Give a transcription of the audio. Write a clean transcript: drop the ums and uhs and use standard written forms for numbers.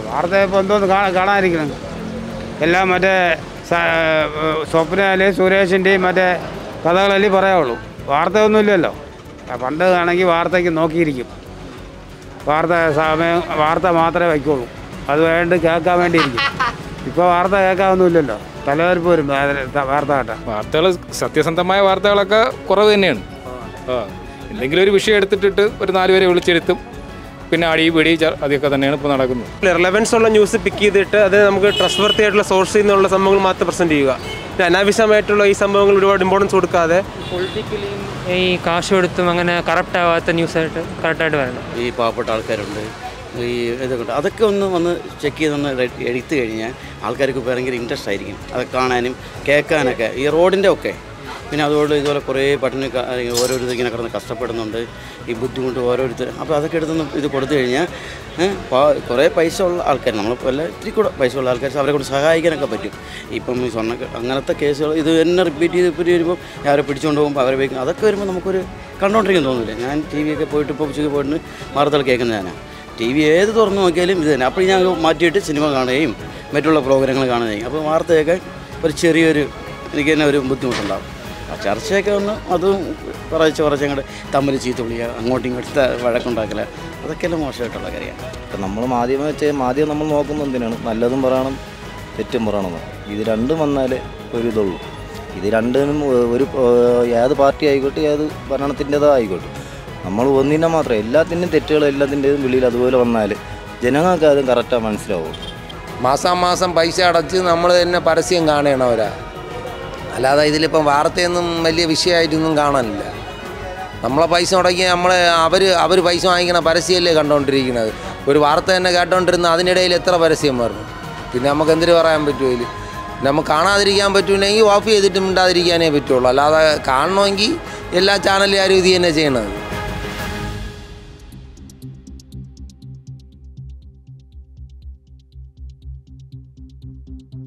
Varda Bondo Gana Rigan Ella Made Sopinale, Suresh and Day Made Kadali Paralo, Varda Nulello, Abanda Anagi Varta Noki Varda Same, Varta Matra Vaku, other end Kaka and Digi. Because Varda Yaka Nulello, Talerpur Varda. Vartel Satisantama Varta Laka, Koravinian. In the Gregory Vishay, but not very little. Relevance on the news, picky theatre, then I'm going to trustworthy at the source in the Samuel Matha Percendiga. The Navisa Metro is some important sort of car. Politically, a car showed to Mangana Karapta at the news at Kartadwana. The Papa Talkarande, the other Chekian Eritrea, Alcarico Parang intersecting, Alcana, Kakanaka, you rode in the okay. Otherwise, you are a Korea, but you are a customer. You put you to order the other kids in the Korea, Korea, Paisol, Alcanopole, three Paisol Alcas, I could say I can accompany. Ipum is on another case, either repeat the period of repetition of other big other Korea, country and TV poet to Pop Chicken, Martha Kaganana. TV is or no game, then April Margit cinema on him, metal program on him. Upon Martha, but Cherry again, I would put you on love. Check on other Parachora, Tamil Chitulia, and voting at the Vadakundakala, the Kelamoshel Tagaria. The number of Madia, Madia Namalokam, and then Malazamaranum, Petimorano. Either under Manade, Puridol. Either under the party I got, Bananatinda I got. Amalvonina Matra, Latin, the Tail, Latin, Villa, the Villa on Nile, Jenanga, the Karata Manslow. Masa Masam Paisa, Namada, and Parisian Ghana and Ora. അല്ലാതെ ഇതിലിപ്പം വാർത്തയൊന്നും വലിയ വിഷയമായിട്ടൊന്നും കാണാനില്ല. നമ്മളെ പൈസ മുടക്കി നമ്മളെ അവർ പൈസ വാങ്ങിക്കുന്ന പരസ്യമല്ലേ കണ്ടുകൊണ്ടിരിക്കുന്നത്. ഒരു വാർത്ത തന്നെ കേട്ടോണ്ടിരുന്ന അതിനിടയിൽ എത്ര പരസ്യം വരും. പിന്നെ നമുക്ക് എന്തിനു പറയാൻ പറ്റുമോ? നമുക്ക് കാണാതിരിക്കാൻ പറ്റുമെങ്കിൽ ഓഫ് ചെയ്തിട്ട് മിണ്ടാതിരിക്കാനേ പറ്റുള്ളൂ. അല്ലാതെ കാണണമെങ്കിൽ എല്ലാ ചാനലുകാരും ഇത് തന്നെ ചെയ്യണം.